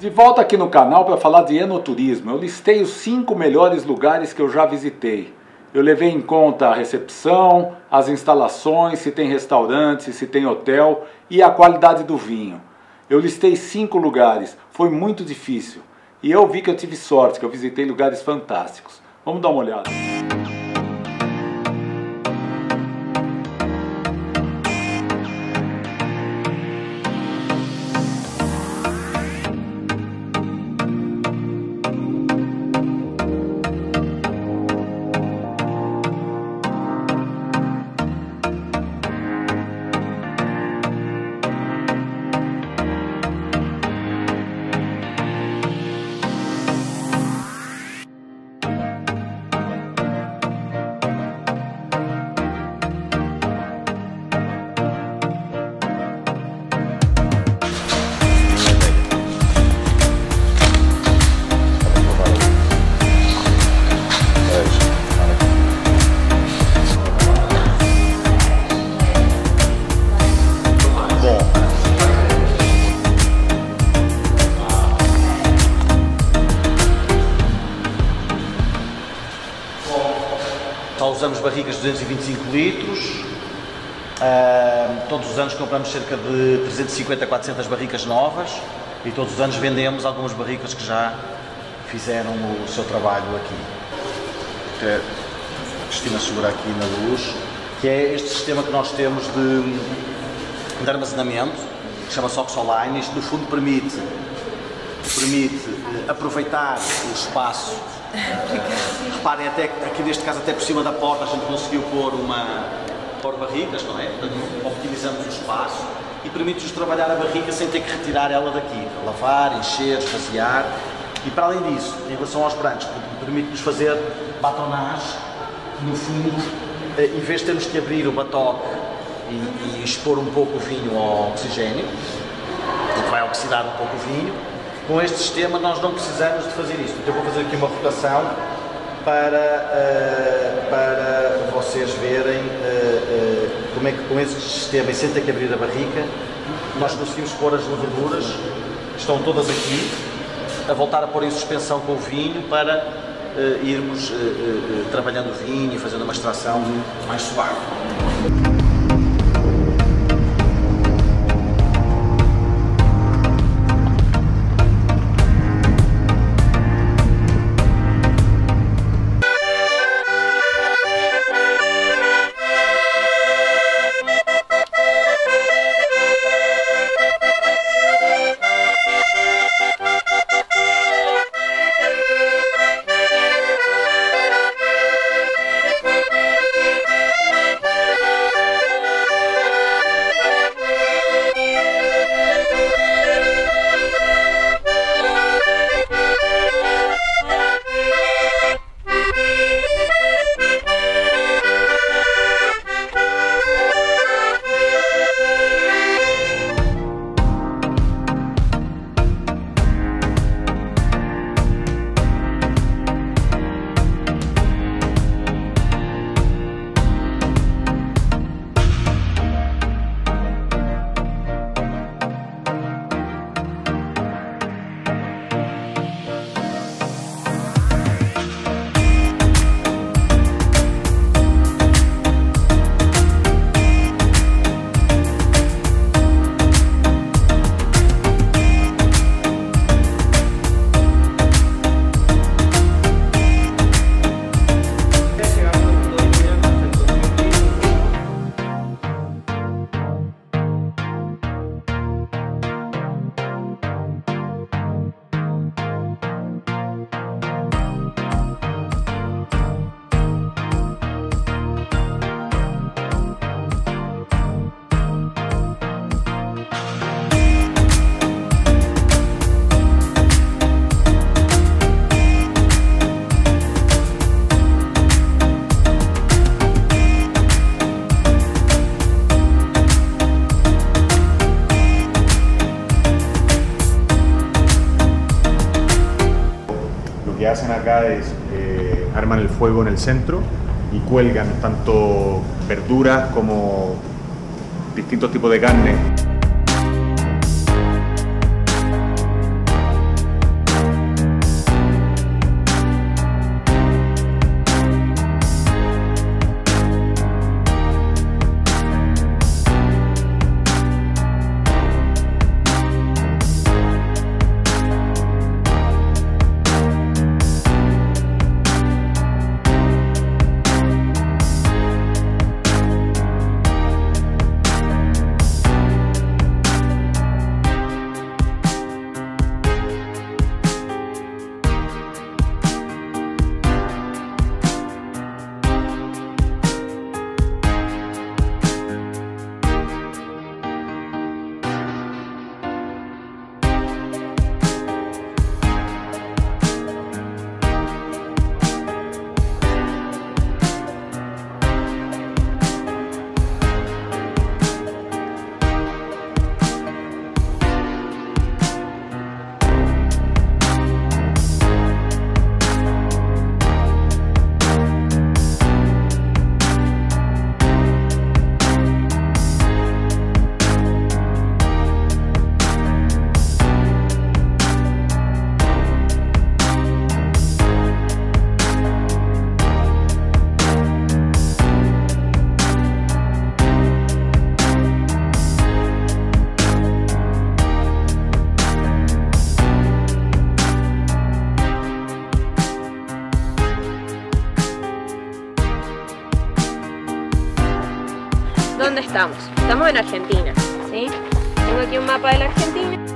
De volta aqui no canal para falar de enoturismo. Eu listei os 5 melhores lugares que eu já visitei. Eu levei em conta a recepção, as instalações, se tem restaurante, se tem hotel e a qualidade do vinho. Eu listei 5 lugares, foi muito difícil. E eu vi que eu tive sorte, que eu visitei lugares fantásticos. Vamos dar uma olhada. Usamos barricas de 225 litros, todos os anos compramos cerca de 350 a 400 barricas novas e todos os anos vendemos algumas barricas que já fizeram o seu trabalho aqui. Até a Cristina segura aqui na luz, que é este sistema que nós temos de armazenamento, que chama SOXOLINE. Isto no fundo permite aproveitar o espaço. Reparem, até aqui neste caso, até por cima da porta, a gente conseguiu pôr barricas, não é? Portanto, optimizamos o espaço e permite-nos trabalhar a barrica sem ter que retirar ela daqui. Lavar, encher, esvaziar. E para além disso, em relação aos brancos, permite-nos fazer batonagem no fundo. Em vez de termos que abrir o batoque e expor um pouco o vinho ao oxigênio, que vai oxidar um pouco o vinho, com este sistema nós não precisamos de fazer isto. Então eu vou fazer aqui uma rotação para vocês verem como é que com este sistema, e sem ter que abrir a barrica, nós conseguimos pôr as levaduras, estão todas aqui, a voltar a pôr em suspensão com o vinho para irmos trabalhando o vinho e fazendo uma extração mais suave. Lo que hacen acá es arman el fuego en el centro y cuelgan tanto verduras como distintos tipos de carne. dónde estamos. Estamos en Argentina, ¿sí? Tengo aquí un mapa de la Argentina.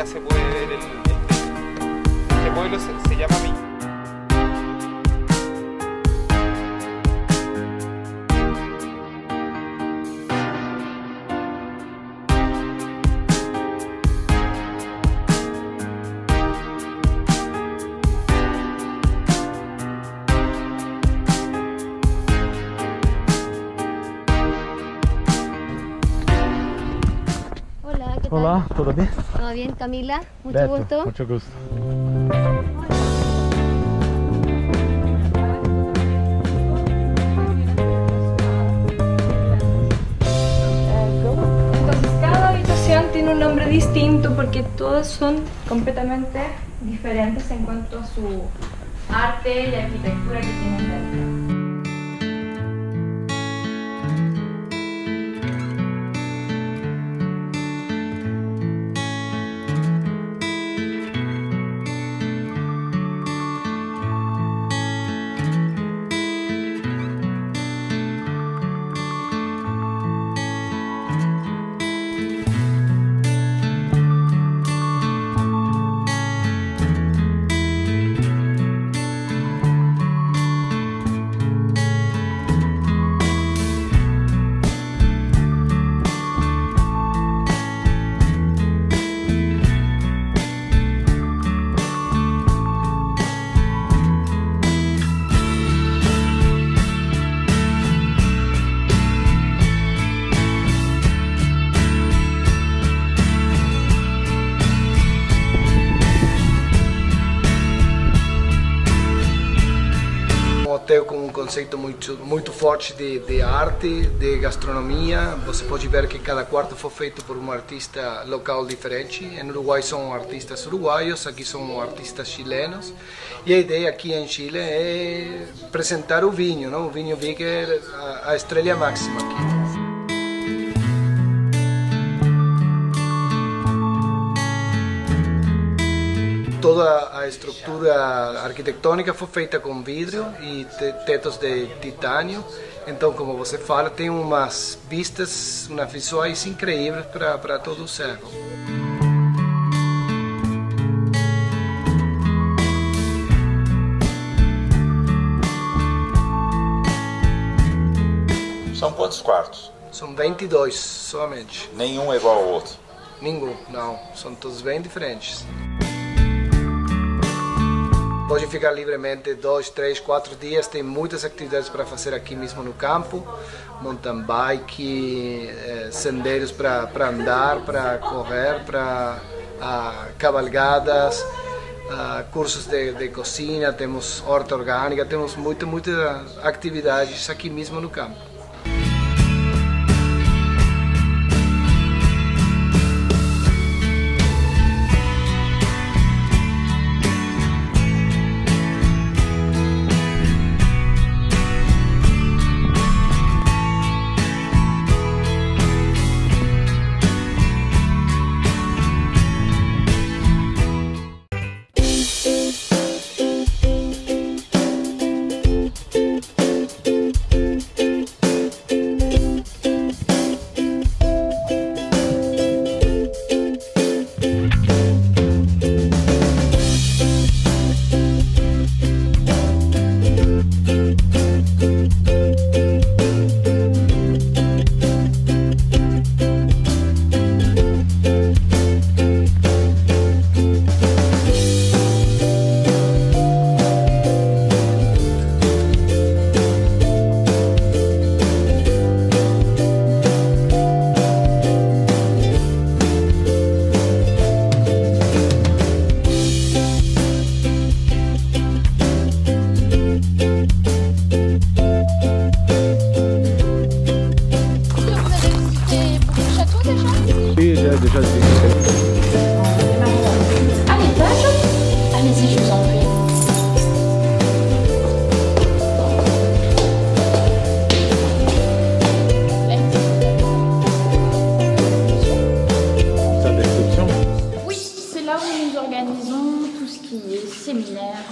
Ya se puede ver este pueblo, se llama vinho. Hola, ¿todo bien? Todo bien, Camila. Mucho gusto. Mucho gusto. Cada habitación tiene un nombre distinto porque todas son completamente diferentes en cuanto a su arte y arquitectura que tienen dentro. Com um conceito muito forte de arte, de gastronomia. Você pode ver que cada quarto foi feito por um artista local diferente. No Uruguai são artistas uruguaios, aqui são artistas chilenos. E a ideia aqui em Chile é apresentar o vinho, não? O vinho Vik é a estrela máxima aqui. Toda a estrutura arquitetônica foi feita com vidro e tetos de titânio. Então, como você fala, tem umas vistas, umas visuais incríveis para todo o século. São quantos quartos? São 22 somente. Nenhum é igual ao outro? Nenhum, não. São todos bem diferentes. Pode ficar livremente 2, 3, 4 dias, tem muitas atividades para fazer aqui mesmo no campo, mountain bike, sendeiros para andar, para correr, para cavalgadas, cursos de cozinha, temos horta orgânica, temos muitas atividades aqui mesmo no campo.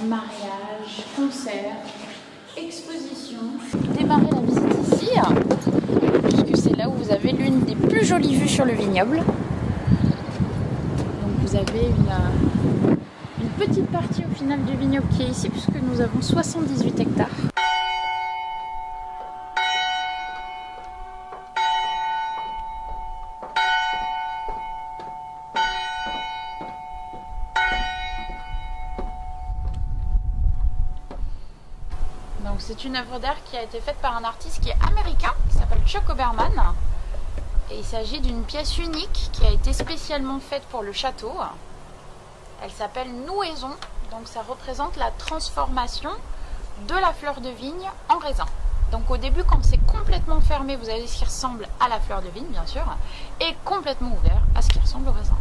Mariage, concert, exposition. Démarrer la visite ici, puisque c'est là où vous avez l'une des plus jolies vues sur le vignoble. Donc vous avez une petite partie au final du vignoble qui est ici, puisque nous avons 78 hectares. C'est une œuvre d'art qui a été faite par un artiste qui est américain, qui s'appelle Chuck Oberman. Et il s'agit d'une pièce unique qui a été spécialement faite pour le château. Elle s'appelle Nouaison, donc ça représente la transformation de la fleur de vigne en raisin. Donc au début, quand c'est complètement fermé, vous avez ce qui ressemble à la fleur de vigne, bien sûr, et complètement ouvert à ce qui ressemble au raisin.